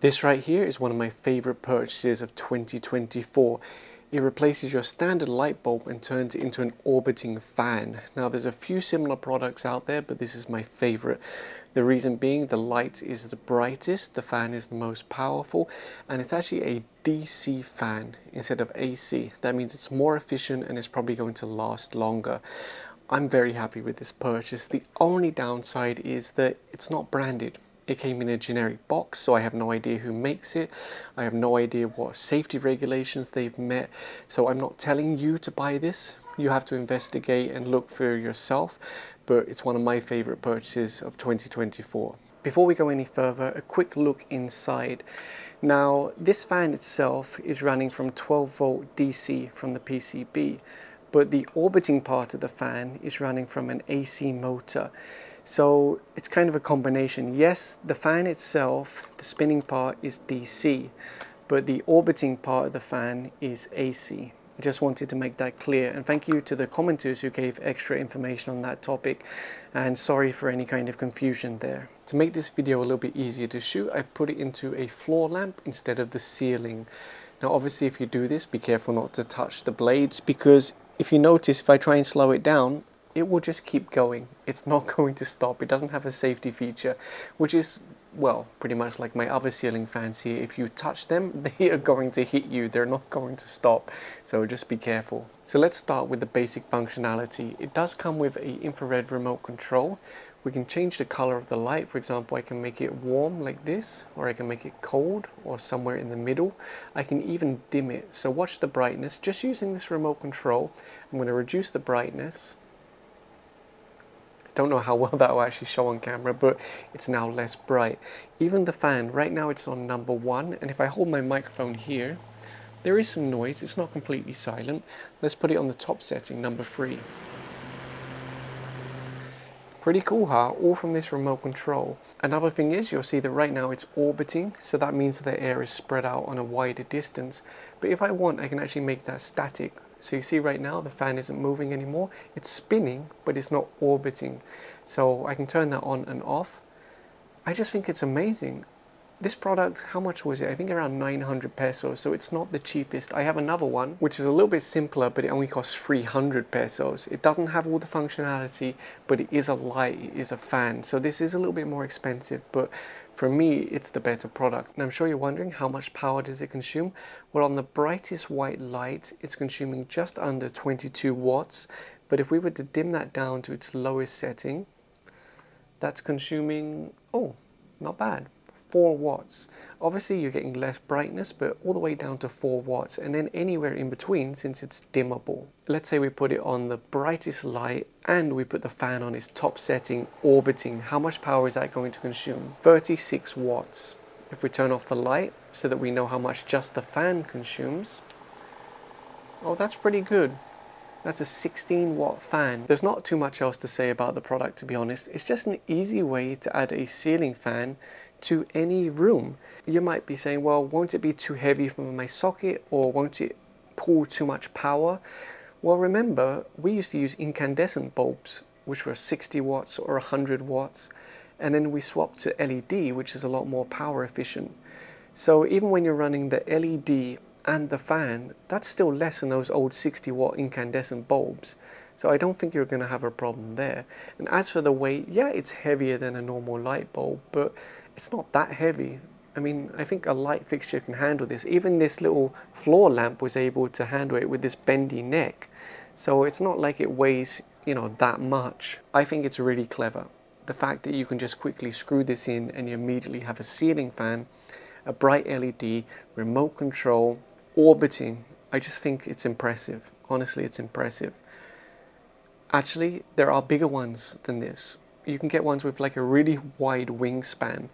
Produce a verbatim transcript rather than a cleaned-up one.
This right here is one of my favorite purchases of twenty twenty-four. It replaces your standard light bulb and turns it into an orbiting fan. Now there's a few similar products out there, but this is my favorite. The reason being, the light is the brightest, the fan is the most powerful, and it's actually a D C fan instead of A C. That means it's more efficient and it's probably going to last longer. I'm very happy with this purchase. The only downside is that it's not branded. It came in a generic box, so I have no idea who makes it. I have no idea what safety regulations they've met. So I'm not telling you to buy this. You have to investigate and look for yourself. But it's one of my favorite purchases of twenty twenty-four. Before we go any further, a quick look inside. Now, this fan itself is running from twelve volt D C from the P C B. But the orbiting part of the fan is running from an A C motor. So it's kind of a combination. Yes, the fan itself, the spinning part, is D C, but the orbiting part of the fan is A C. I just wanted to make that clear, and thank you to the commenters who gave extra information on that topic, and sorry for any kind of confusion there. To make this video a little bit easier to shoot, I put it into a floor lamp instead of the ceiling. Now obviously if you do this, be careful not to touch the blades, because if you notice, if I try and slow it down, it will just keep going. It's not going to stop. It doesn't have a safety feature, which is, well, pretty much like my other ceiling fans here. If you touch them, they are going to hit you. They're not going to stop. So just be careful. So let's start with the basic functionality. It does come with an infrared remote control. We can change the color of the light. For example, I can make it warm like this, or I can make it cold or somewhere in the middle. I can even dim it. So watch the brightness. Just using this remote control, I'm going to reduce the brightness. Don't know how well that will actually show on camera, but it's now less bright. Even the fan, right now it's on number one, and if I hold my microphone here, there is some noise. It's not completely silent. Let's put it on the top setting, number three. Pretty cool, huh? All from this remote control. Another thing is, you'll see that right now it's orbiting, so that means the air is spread out on a wider distance. But if I want, I can actually make that static. So you see right now the fan isn't moving anymore. It's spinning, but it's not orbiting. So I can turn that on and off. I just think it's amazing. This product, how much was it? I think around nine hundred pesos, so it's not the cheapest. I have another one, which is a little bit simpler, but it only costs three hundred pesos. It doesn't have all the functionality, but it is a light, it is a fan. So this is a little bit more expensive, but for me, it's the better product. And I'm sure you're wondering, how much power does it consume? Well, on the brightest white light, it's consuming just under twenty-two watts. But if we were to dim that down to its lowest setting, that's consuming, oh, not bad. four watts. Obviously you're getting less brightness, but all the way down to four watts, and then anywhere in between, since it's dimmable. Let's say we put it on the brightest light and we put the fan on its top setting, orbiting. How much power is that going to consume? thirty-six watts. If we turn off the light so that we know how much just the fan consumes, oh, that's pretty good. That's a sixteen watt fan. There's not too much else to say about the product, to be honest. It's just an easy way to add a ceiling fan to any room. You might be saying, well, won't it be too heavy for my socket, or won't it pull too much power? Well, remember, we used to use incandescent bulbs, which were sixty watts or one hundred watts, and then we swapped to L E D, which is a lot more power efficient. So even when you're running the L E D and the fan, that's still less than those old sixty watt incandescent bulbs. So I don't think you're going to have a problem there. And as for the weight, yeah, it's heavier than a normal light bulb, but it's not that heavy. I mean, I think a light fixture can handle this. Even this little floor lamp was able to handle it with this bendy neck. So it's not like it weighs, you know, that much. I think it's really clever. The fact that you can just quickly screw this in and you immediately have a ceiling fan, a bright L E D, remote control, orbiting. I just think it's impressive. Honestly, it's impressive. Actually, there are bigger ones than this. You can get ones with like a really wide wingspan.